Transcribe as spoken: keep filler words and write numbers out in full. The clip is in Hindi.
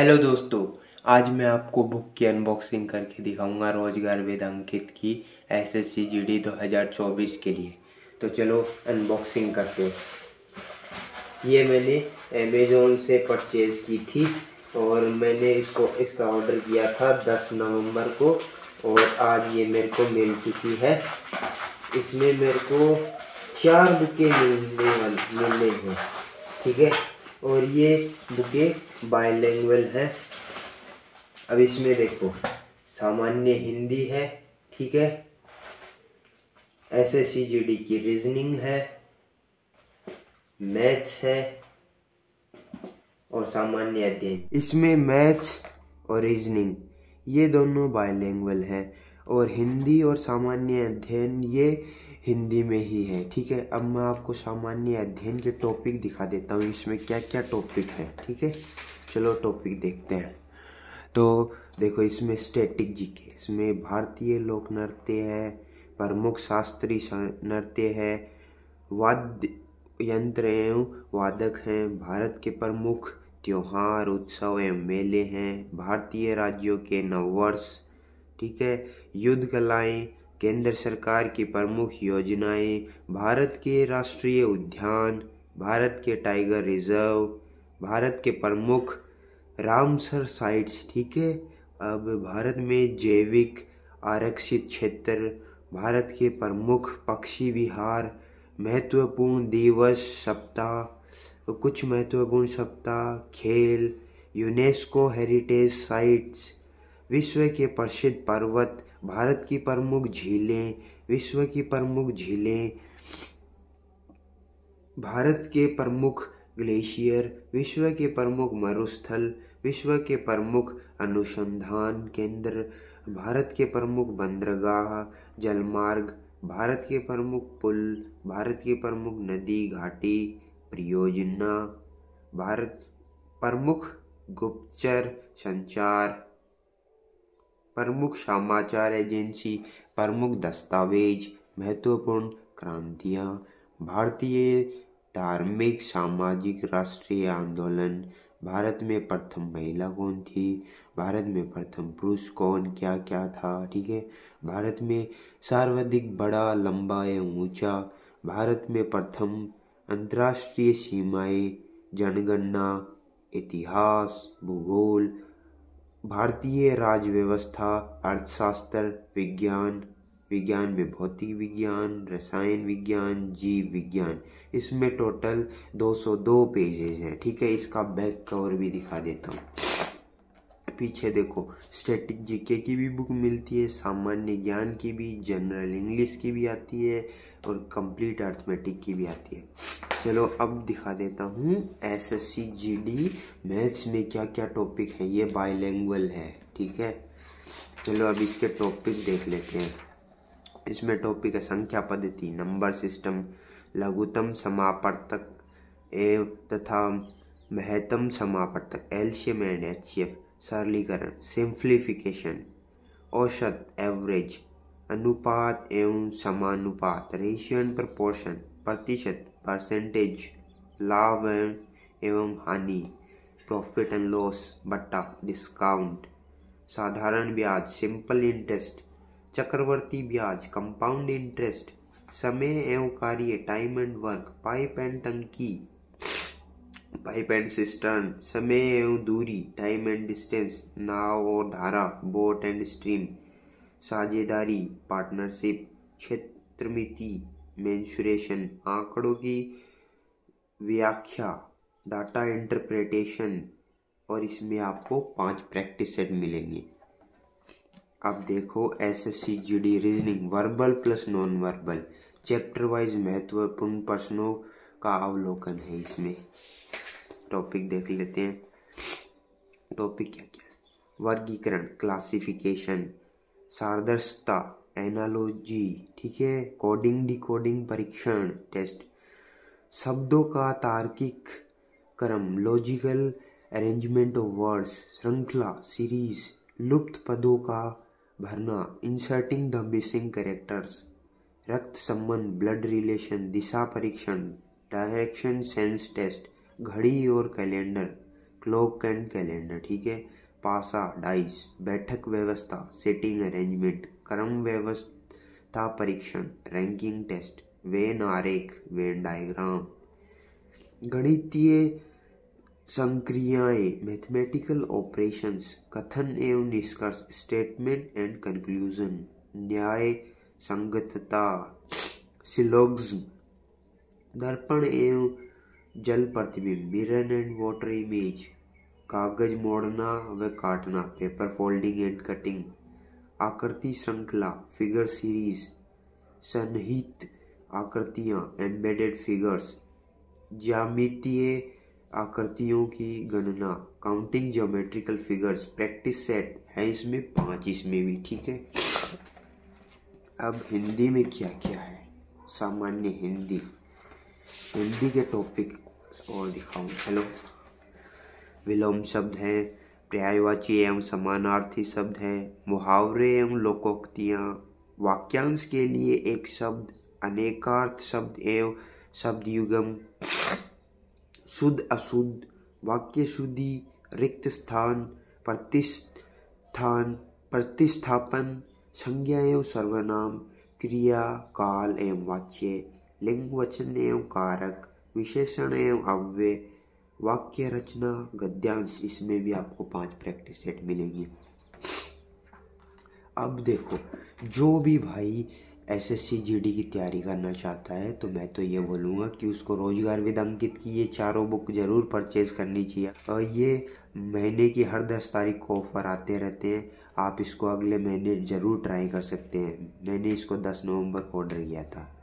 हेलो दोस्तों, आज मैं आपको बुक की अनबॉक्सिंग करके दिखाऊंगा रोजगार विद अंकित की एसएससी जीडी दो हज़ार चौबीस के लिए। तो चलो अनबॉक्सिंग करते हैं। ये मैंने अमेज़ॉन से परचेज़ की थी और मैंने इसको इसका ऑर्डर किया था दस नवंबर को और आज ये मेरे को मिल चुकी है। इसमें मेरे को चार बुकें मिलने मिलने हैं, ठीक है। और ये बुकें बायलिंगुअल है। अब इसमें देखो, सामान्य हिंदी है, ठीक है, एसएससी जीडी की रीजनिंग है, मैथ्स है और सामान्य अध्ययन। इसमें मैथ्स और रीजनिंग ये दोनों बायलिंगुअल हैं और हिंदी और सामान्य अध्ययन ये हिंदी में ही है, ठीक है। अब मैं आपको सामान्य अध्ययन के टॉपिक दिखा देता हूँ, इसमें क्या क्या टॉपिक है, ठीक है। चलो टॉपिक देखते हैं। तो देखो, इसमें स्टैटिक जीके, इसमें भारतीय लोक नृत्य है, प्रमुख शास्त्रीय नृत्य है, वाद्य यंत्र एवं वादक हैं, भारत के प्रमुख त्योहार उत्सव एवं मेले हैं, भारतीय राज्यों के नववर्ष, ठीक है, युद्ध कलाएँ, केंद्र सरकार की प्रमुख योजनाएं, भारत के राष्ट्रीय उद्यान, भारत के टाइगर रिजर्व, भारत के प्रमुख रामसर साइट्स, ठीक है। अब भारत में जैविक आरक्षित क्षेत्र, भारत के प्रमुख पक्षी विहार, महत्वपूर्ण दिवस सप्ताह, कुछ महत्वपूर्ण सप्ताह, खेल, यूनेस्को हेरिटेज साइट्स, विश्व के प्रसिद्ध पर्वत, भारत की प्रमुख झीलें, विश्व की प्रमुख झीलें, भारत के प्रमुख ग्लेशियर, विश्व के प्रमुख मरुस्थल, विश्व के प्रमुख अनुसंधान केंद्र, भारत के प्रमुख बंदरगाह, जलमार्ग, भारत के प्रमुख पुल, भारत की प्रमुख नदी घाटी, परियोजना, भारत प्रमुख गुप्तचर संचार, प्रमुख समाचार एजेंसी, प्रमुख दस्तावेज, महत्वपूर्ण क्रांतियाँ, भारतीय धार्मिक सामाजिक राष्ट्रीय आंदोलन, भारत में प्रथम महिला कौन थी, भारत में प्रथम पुरुष कौन क्या क्या था, ठीक है, भारत में सर्वाधिक बड़ा लंबा एवं ऊंचा, भारत में प्रथम अंतर्राष्ट्रीय सीमाएं, जनगणना, इतिहास, भूगोल, भारतीय राज्य व्यवस्था, अर्थशास्त्र, विज्ञान, विज्ञान में भौतिक विज्ञान, रसायन विज्ञान, जीव विज्ञान। इसमें टोटल दो सौ दो पेजेस हैं, ठीक है। इसका बैक कवर भी दिखा देता हूँ। पीछे देखो, स्टैटिक जीके की भी बुक मिलती है, सामान्य ज्ञान की भी, जनरल इंग्लिश की भी आती है और कंप्लीट अर्थमेटिक की भी आती है। चलो अब दिखा देता हूँ एसएससी जीडी मैथ्स में क्या क्या टॉपिक है। ये बायलिंगुअल है, ठीक है। चलो अब इसके टॉपिक देख लेते हैं। इसमें टॉपिक है संख्या पद्धति, नंबर सिस्टम, लघुतम समापर्तक एवं तथा महत्तम समापर्तक, एलसीएम एंड एचसीएफ, सरलीकरण, सिंप्लीफिकेशन, औसत, एवरेज, अनुपात एवं समानुपात, रेशियो एंड प्रोपोर्शन, प्रतिशत, परसेंटेज, लाभ एवं हानि, प्रॉफिट एंड लॉस बट्टा डिस्काउंट, साधारण ब्याज सिंपल इंटरेस्ट, चक्रवर्ती ब्याज कंपाउंड इंटरेस्ट, समय एवं कार्य time and work, pipe and टंकी पाइप एंड सिस्टर्न, समय एवं दूरी टाइम एंड डिस्टेंस, नाव और धारा बोट एंड स्ट्रीम, साझेदारी पार्टनरशिप, क्षेत्रमिति, मेंशुरेशन, आंकड़ों की व्याख्या, डाटा इंटरप्रिटेशन। और इसमें आपको पांच प्रैक्टिस सेट मिलेंगे। अब देखो SSC GD reasoning, verbal plus non verbal, chapter wise महत्वपूर्ण प्रश्नों का अवलोकन है। इसमें टॉपिक देख लेते हैं। टॉपिक क्या क्या? वर्गीकरण, क्लासिफिकेशन, सादृश्यता, एनालॉजी, ठीक है, कोडिंग डिकोडिंग परीक्षण टेस्ट, शब्दों का तार्किक क्रम, लॉजिकल अरेंजमेंट ऑफ वर्ड्स, श्रृंखला सीरीज, लुप्त पदों का भरना, इंसर्टिंग द मिसिंग कैरेक्टर्स, रक्त संबंध ब्लड रिलेशन, दिशा परीक्षण, डायरेक्शन सेंस टेस्ट, घड़ी और कैलेंडर, क्लॉक एंड कैलेंडर, ठीक है। पासा डाइस, बैठक व्यवस्था, सेटिंग अरेंजमेंट, क्रम व्यवस्था परीक्षण, रैंकिंग टेस्ट, वेन आरेख, वेन डायग्राम, गणितीय संक्रियाएं, मैथमेटिकल ऑपरेशंस, कथन एवं निष्कर्ष, स्टेटमेंट एंड कंक्लूजन, न्याय संगतता, सिलोग्ज्म, दर्पण एवं जल प्रतिबिंब, मिरर एंड वाटर इमेज, कागज मोड़ना व काटना, पेपर फोल्डिंग एंड कटिंग, आकृति श्रृंखला, फिगर सीरीज, संहित आकृतियाँ, एम्बेडेड फिगर्स, ज्यामितीय आकृतियों की गणना, counting geometrical figures, practice set है इसमें पाँच, इसमें भी, ठीक है। अब हिंदी में क्या क्या है, सामान्य हिंदी, हिंदी के टॉपिक और दिखाऊं, चलो। विलोम शब्द हैं, पर्यायवाची एवं समानार्थी शब्द हैं, मुहावरे एवं लोकोक्तियाँ, वाक्यांश के लिए एक शब्द, अनेकार्थ शब्द एवं शब्द युगम, शुद्ध अशुद्ध, वाक्य शुद्धि, रिक्त स्थान, प्रतिष्ठान, प्रतिस्थापन, संज्ञा एवं सर्वनाम, क्रिया, काल एवं वाच्य, लिंग वचन एवं कारक, विशेषण एवं अव्यय, वाक्य रचना, गद्यांश, इसमें भी आपको पांच प्रैक्टिस सेट मिलेंगे। अब देखो, जो भी भाई एसएससी जीडी की तैयारी करना चाहता है तो मैं तो ये बोलूँगा कि उसको रोजगार विद अंकित की ये चारों बुक ज़रूर परचेज़ करनी चाहिए। और ये महीने की हर दस तारीख को ऑफ़र आते रहते हैं, आप इसको अगले महीने ज़रूर ट्राई कर सकते हैं। मैंने इसको दस नवंबर को ऑर्डर किया था।